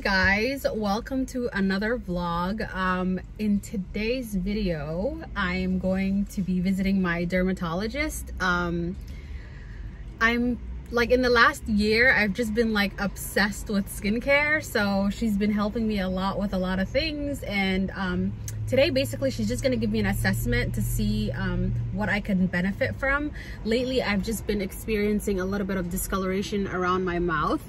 guys, welcome to another vlog. In today's video I am going to be visiting my dermatologist. I'm like, in the last year I've just been like obsessed with skincare, so she's been helping me a lot with a lot of things, and today basically she's just gonna give me an assessment to see what I can benefit from. Lately I've just been experiencing a little bit of discoloration around my mouth.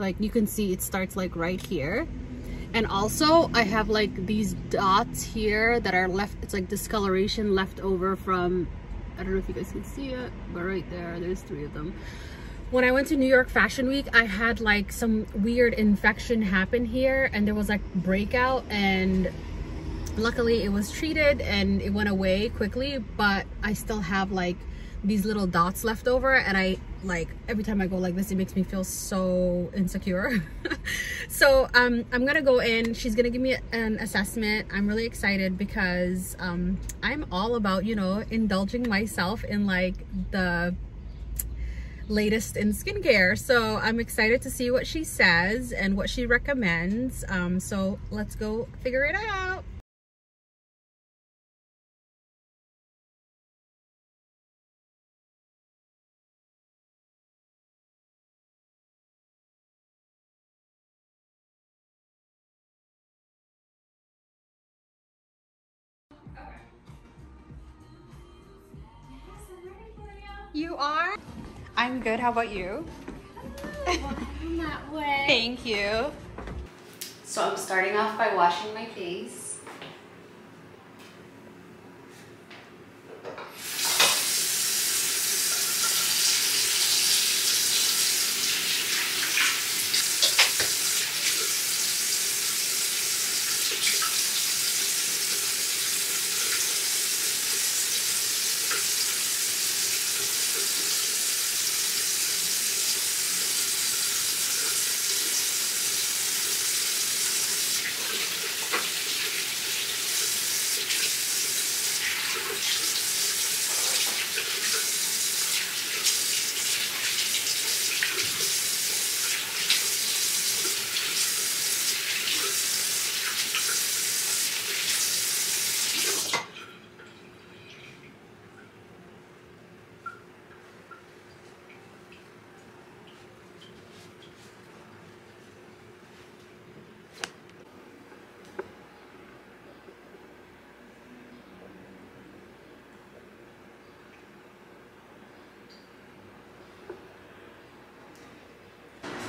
Like you can see, it starts like right here, and also I have like these dots here that are left. It's like discoloration left over from, I don't know if you guys can see it, but right there, there's three of them. When I went to New York Fashion Week, I had like some weird infection happen here, and there was like breakout, and luckily it was treated and it went away quickly, but I still have like these little dots left over, and I like every time I go like this it makes me feel so insecure. So I'm gonna go in, she's gonna give me an assessment. I'm really excited because I'm all about, you know, indulging myself in like the latest in skincare, so I'm excited to see what she says and what she recommends. So let's go figure it out. You are? I'm good. How about you? Welcome that way. Thank you. So I'm starting off by washing my face.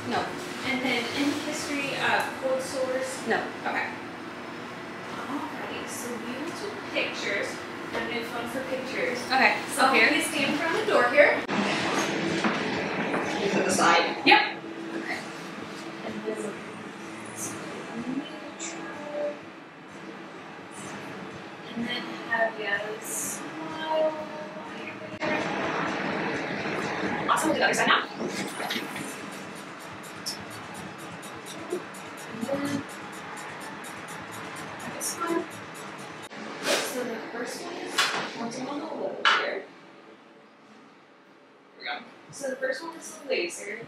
No. And then any history of cold sores? No. Okay. Alrighty, so you took pictures. I'm new phone for pictures. Okay. So here you stand in front of the door here. You to the side? Yep. Okay. And this is neutral. And then have you smile. Awesome, we'll do the other side now. So the first one is the laser.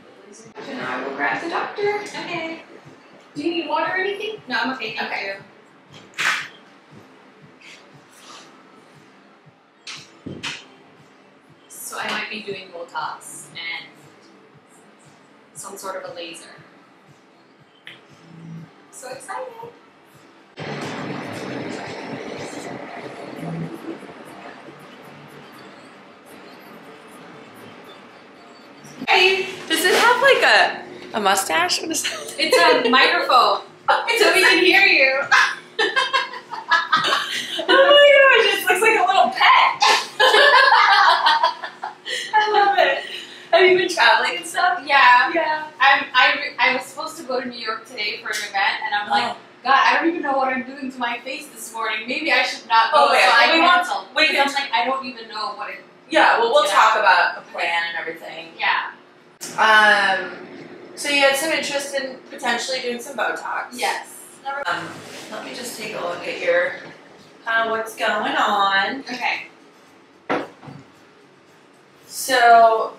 And I will grab the doctor. Okay. Do you need water or anything? No, I'm okay. Thank you. So I might be doing Botox and some sort of a laser. I'm so excited. Does it have like a mustache? What is that? It's a microphone. It's so we can hear you. Oh my gosh, it just looks like a little pet. I love it. Have you been traveling and stuff? Yeah. Yeah. I was supposed to go to New York today for an event, and I'm like, God, I don't even know what I'm doing to my face this morning. Maybe I should not go. Oh, wait, so I canceled. Wait, I'm like, I don't even know what it. Yeah, well, we'll talk about a plan and everything. Yeah. So you had some interest in potentially doing some Botox. Yes. Let me just take a look at your, what's going on. Okay. So,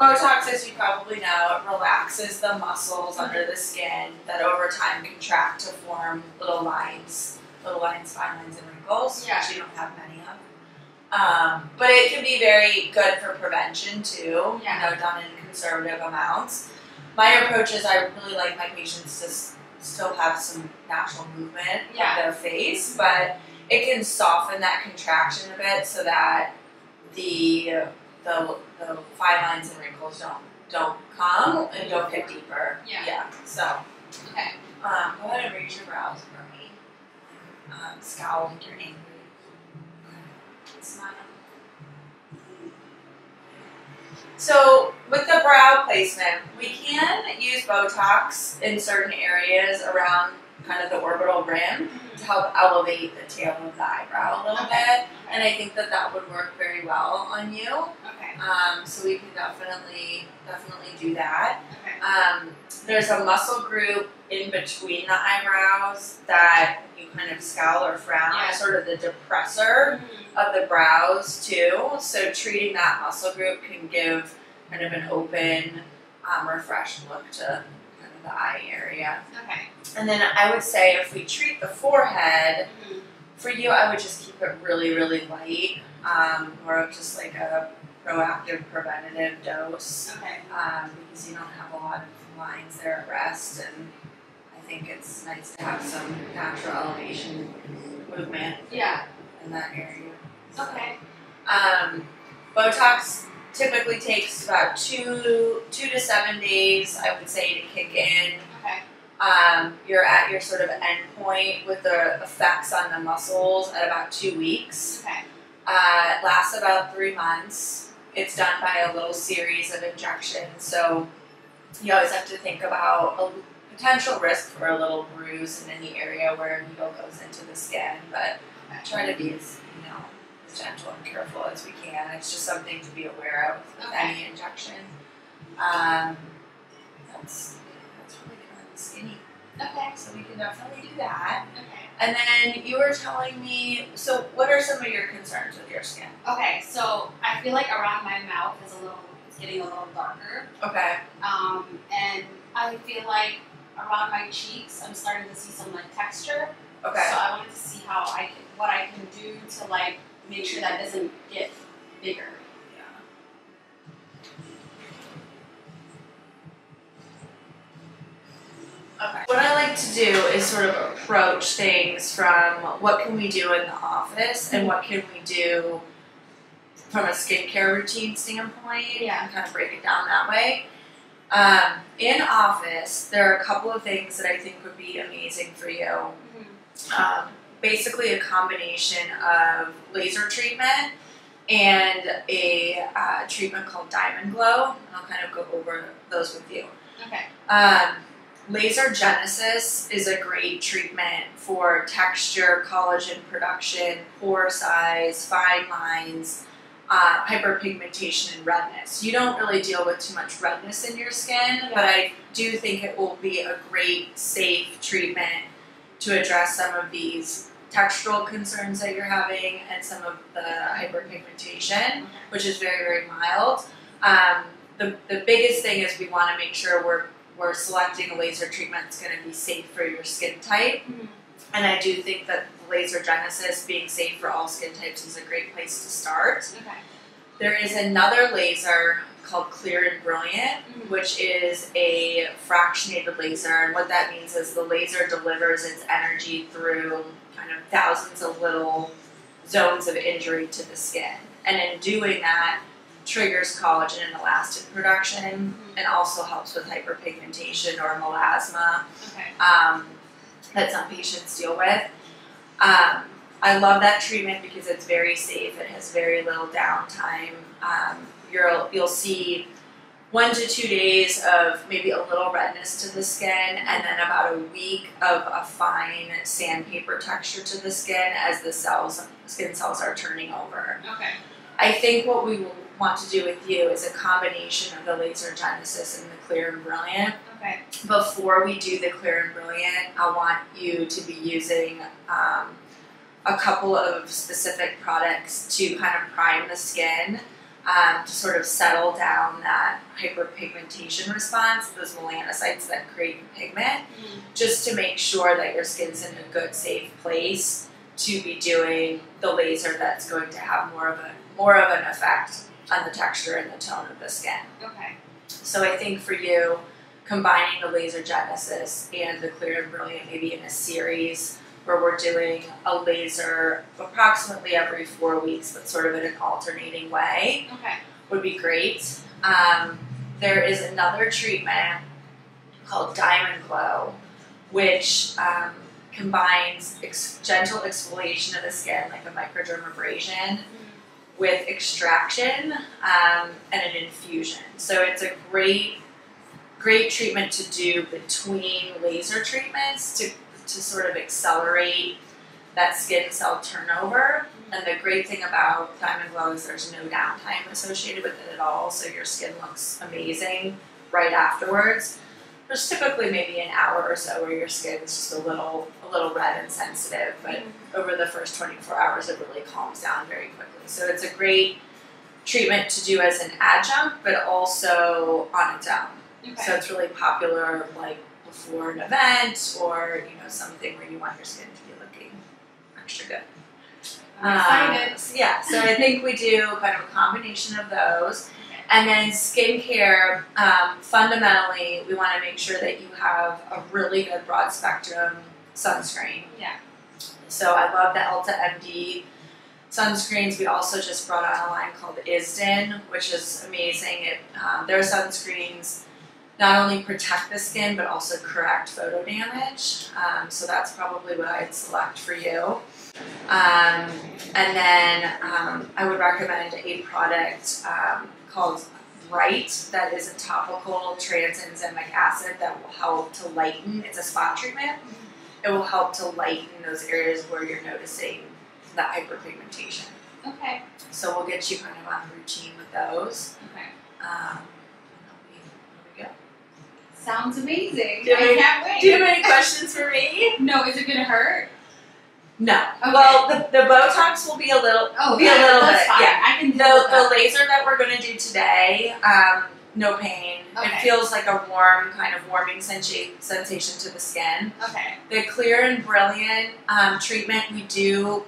Botox, as you probably know, relaxes the muscles under the skin that over time contract to form little lines, fine lines, and wrinkles, which you don't have many of. But it can be very good for prevention too, you know, done in conservative amounts. My approach is I really like my patients to still have some natural movement of their face, but it can soften that contraction a bit so that the fine lines and wrinkles don't come and don't get deeper. Okay. Go ahead and raise your brows for me. Scowl like you're angry. Smile. So with the brow placement, we can use Botox in certain areas around kind of the orbital rim to help elevate the tail of the eyebrow a little bit, and I think that that would work very well on you. So we can definitely do that. There's a muscle group in between the eyebrows that you kind of scowl or frown, sort of the depressor of the brows too. So treating that muscle group can give kind of an open, refreshed look to the eye area. And then I would say if we treat the forehead, for you I would just keep it really, really light, more of just like a proactive preventative dose, because you don't have a lot of lines there at rest, and I think it's nice to have some natural elevation movement in that area. So, Botox typically takes about two to seven days, I would say, to kick in. You're at your sort of end point with the effects on the muscles at about 2 weeks. It lasts about 3 months. It's done by a little series of injections, so you always have to think about a potential risk for a little bruise in any area where a needle goes into the skin, but try to be as, you know, gentle and careful as we can. It's just something to be aware of with any injection. That's really kind of skinny. So we can definitely do that. And then you were telling me, so what are some of your concerns with your skin? So I feel like around my mouth is a little, it's getting a little darker. And I feel like around my cheeks, I'm starting to see some like texture. So I wanted to see how I can, what I can do to like make sure that doesn't get bigger. What I like to do is sort of approach things from what can we do in the office and what can we do from a skincare routine standpoint, and kind of break it down that way. In office, there are a couple of things that I think would be amazing for you. Basically a combination of laser treatment and a treatment called Diamond Glow, and I'll kind of go over those with you. Laser Genesis is a great treatment for texture, collagen production, pore size, fine lines, hyperpigmentation, and redness. You don't really deal with too much redness in your skin, but I do think it will be a great, safe treatment to address some of these textural concerns that you're having and some of the hyperpigmentation, which is very, very mild. The biggest thing is we want to make sure we're selecting a laser treatment that's going to be safe for your skin type. And I do think that Laser Genesis, being safe for all skin types, is a great place to start. There is another laser called Clear and Brilliant, which is a fractionated laser, and what that means is the laser delivers its energy through kind of thousands of little zones of injury to the skin, and in doing that triggers collagen and elastin production, and also helps with hyperpigmentation or melasma that some patients deal with. I love that treatment because it's very safe. It has very little downtime. You'll see 1 to 2 days of maybe a little redness to the skin, and then about a week of a fine sandpaper texture to the skin as the skin cells are turning over. I think what we will want to do with you is a combination of the Laser Genesis and the Clear and Brilliant. Before we do the Clear and Brilliant, I want you to be using a couple of specific products to kind of prime the skin. to sort of settle down that hyperpigmentation response, those melanocytes that create the pigment, just to make sure that your skin's in a good, safe place to be doing the laser that's going to have more of an effect on the texture and the tone of the skin. Okay. So I think for you, combining the Laser Genesis and the Clear and Brilliant, maybe in a series where we're doing a laser approximately every 4 weeks, but sort of in an alternating way, okay, would be great. There is another treatment called Diamond Glow, which combines gentle exfoliation of the skin, like a microdermabrasion, with extraction and an infusion. So it's a great treatment to do between laser treatments to sort of accelerate that skin cell turnover. And the great thing about Diamond Glow is there's no downtime associated with it at all, so your skin looks amazing right afterwards. There's typically maybe an hour or so where your skin is just a little red and sensitive, but over the first 24 hours it really calms down very quickly. So it's a great treatment to do as an adjunct, but also on its own. Okay. So it's really popular like before an event or something where you want your skin to be looking extra good. I'm excited. So yeah, so I think we do kind of a combination of those. And then skincare, fundamentally, we want to make sure that you have a really good broad spectrum sunscreen. Yeah. So I love the Elta MD sunscreens. We also just brought on a line called Isdin, which is amazing. Their sunscreens not only protect the skin, but also correct photo damage. So that's probably what I'd select for you. And then I would recommend a product called Bright, that is a topical transexamic acid that will help to lighten. It's a spot treatment. It will help to lighten those areas where you're noticing the hyperpigmentation. Okay. So we'll get you kind of on routine with those. Okay. There we go. Sounds amazing. I can't wait. Do you have any questions for me? No. Is it gonna hurt? No. Okay. Well, the Botox will be a little bit. Fine. Yeah, I can do the laser that we're going to do today. No pain. Okay. It feels like a warm kind of warming sensation to the skin. Okay. The Clear and Brilliant treatment, we do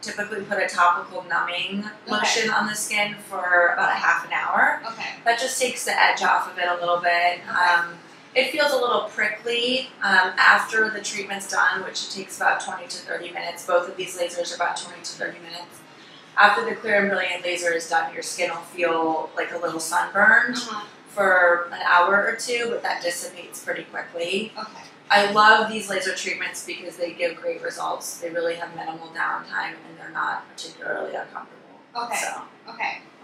typically put a topical numbing lotion on the skin for about a half an hour. Okay. That just takes the edge off of it a little bit. Okay. It feels a little prickly after the treatment's done, which takes about 20 to 30 minutes. Both of these lasers are about 20 to 30 minutes. After the Clear and Brilliant laser is done, your skin will feel like a little sunburned for an hour or two, but that dissipates pretty quickly. Okay. I love these laser treatments because they give great results. They really have minimal downtime, and they're not particularly uncomfortable. Okay. So,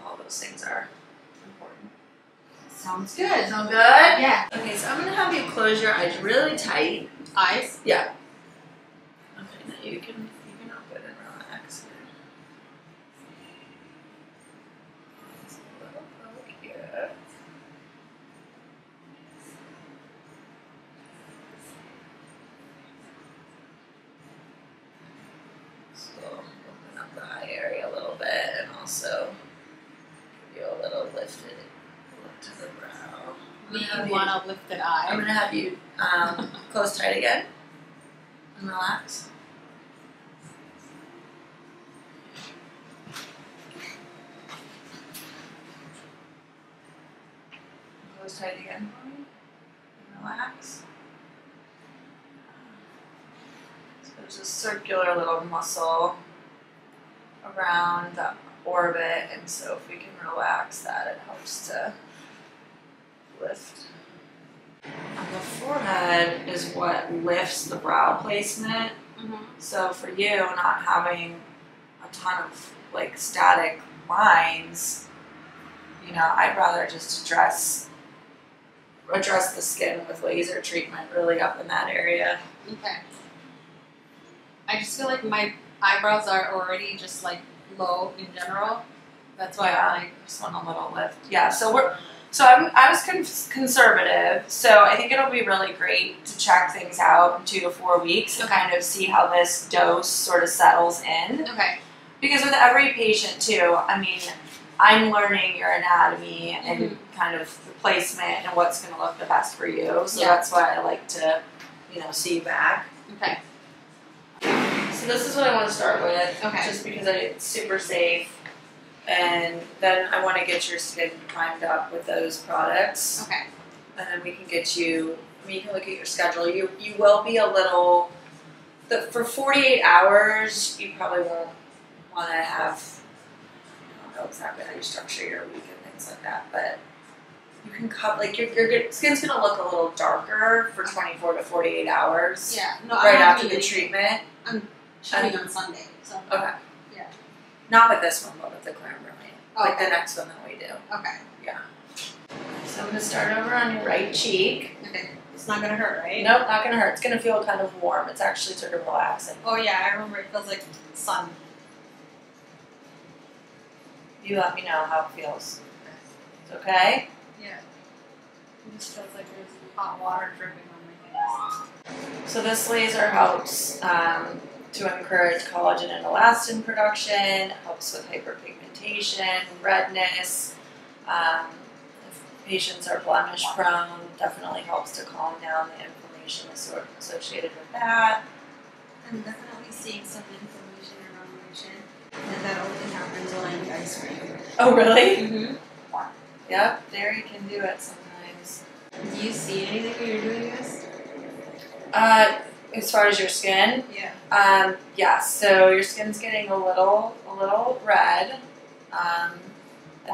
all those things are important. Sounds good. Sound good? Yeah. Okay, so I'm going to have you close your eyes really tight. Eyes? Yeah. Okay, now you can open and relax. Just a little poke here. So open up the eye area a little bit and also give you a little lifted. To the brow. I'm gonna lift the eye. I'm going to have you close tight again and relax. Close tight again for me and relax. So there's a circular little muscle around the orbit, and so if we can relax that, it helps to lift. And the forehead is what lifts the brow placement. So for you, not having a ton of like static lines, I'd rather just address the skin with laser treatment really up in that area. Okay. I just feel like my eyebrows are already just like low in general. That's why I like just want a little lift. Yeah. So I was conservative, so I think it'll be really great to check things out in 2 to 4 weeks to kind of see how this dose sort of settles in. Okay. Because with every patient too, I mean, I'm learning your anatomy and kind of the placement and what's going to look the best for you. So that's why I like to, you know, see you back. Okay. So this is what I want to start with. Okay. Just because it's super safe. And then I want to get your skin primed up with those products. Okay. And then we can get you, I mean, you can look at your schedule. You will be a little, for 48 hours, you probably won't want to have, I don't know exactly how you structure your week and things like that, but you can cut, like, your skin's going to look a little darker for 24 to 48 hours. Yeah. No, right after the treatment. I'm shooting on Sunday, so. Okay. Not with this one, but with the Clear and Brilliant. Oh, like the next one that we do. Okay. Yeah. So I'm going to start over on your right cheek. Okay. It's not going to hurt, right? Nope, not going to hurt. It's going to feel kind of warm. It's actually sort of relaxing. Oh, yeah. I remember it feels like sun. You let me know how it feels. It's okay? Yeah. It just feels like there's hot water dripping on my face. So this laser helps to encourage collagen and elastin production, helps with hyperpigmentation, redness. If patients are blemish prone, definitely helps to calm down the inflammation associated with that. I'm definitely seeing some inflammation and revolution, and that only happens when I eat ice cream. Oh, really? Mm-hmm. Yep, dairy can do it sometimes. Do you see anything when you're doing this? As far as your skin, yeah. So your skin's getting a little red, and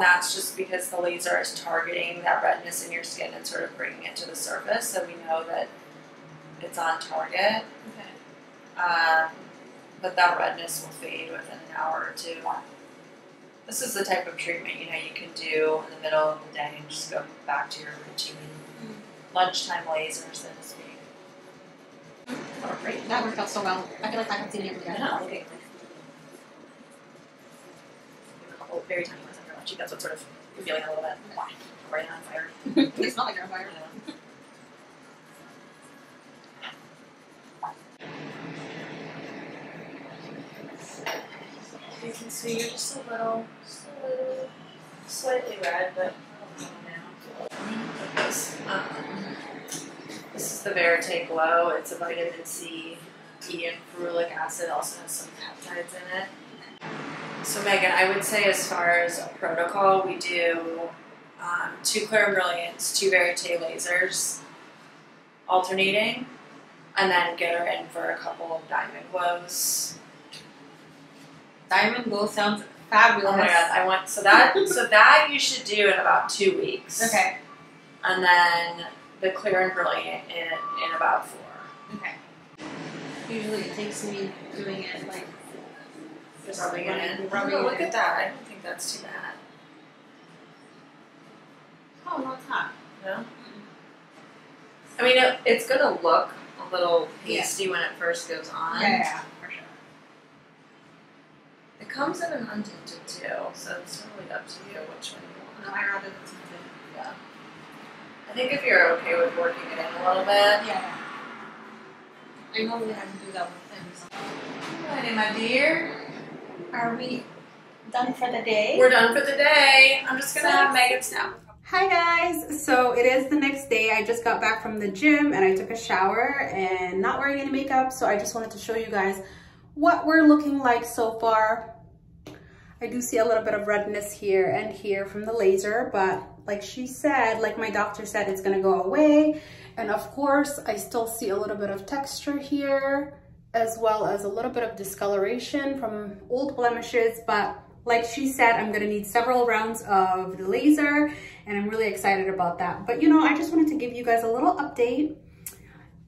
that's just because the laser is targeting that redness in your skin and sort of bringing it to the surface, so we know that it's on target. Okay. But that redness will fade within an hour or two. This is the type of treatment you can do in the middle of the day and just go back to your routine. Lunchtime lasers, so to speak. Oh, great. That worked out so well. I feel like I haven't seen it yet. Yeah, okay. A couple very tiny ones on your left cheek. That's what sort of you're feeling a little bit. Okay. Right on fire. It's not like you're on fire. Yeah. You can see you're just a little, slightly red, but I don't know now. This is the Verite Glow. It's a vitamin C, E, and ferulic acid, also has some peptides in it. So Megan, I would say as far as a protocol, we do 2 Clear and Brilliants, 2 Verite lasers, alternating, and then get her in for a couple of Diamond Glows. Diamond Glow sounds fabulous. Oh my God, I want, so that you should do in about 2 weeks. Okay. And then the Clear and Brilliant in about 4. Okay. Usually it takes me doing it like just rubbing it in. Oh, look at that. I don't think that's too bad. Oh, no, it's not. No? Mm-hmm. I mean, it's going to look a little pasty when it first goes on. Yeah, for sure. It comes in an untinted too, so it's really up to you which one you want. No, I'd rather the tinted. Yeah. I think if you're okay with working it in a little bit. Yeah. I normally have to do that with things. Alrighty, my dear. Are we done for the day? We're done for the day. I'm just going to have Megan snap. Hi guys. So it is the next day. I just got back from the gym and I took a shower and not wearing any makeup. So I just wanted to show you guys what we're looking like so far. I do see a little bit of redness here and here from the laser, but like she said, like my doctor said, it's gonna go away. And of course, I still see a little bit of texture here, as well as a little bit of discoloration from old blemishes. But like she said, I'm gonna need several rounds of the laser, and I'm really excited about that. But I just wanted to give you guys a little update.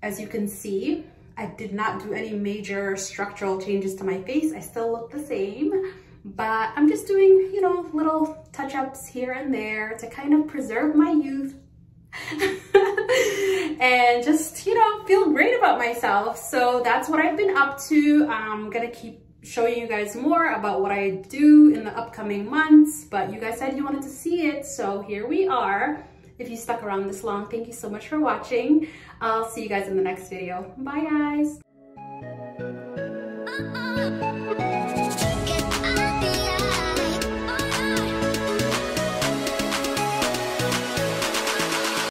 As you can see, I did not do any major structural changes to my face. I still look the same. But I'm just doing, little touch-ups here and there to kind of preserve my youth and just, feel great about myself. So that's what I've been up to. I'm gonna keep showing you guys more about what I do in the upcoming months, but you guys said you wanted to see it, so here we are. If you stuck around this long, thank you so much for watching. I'll see you guys in the next video. Bye, guys.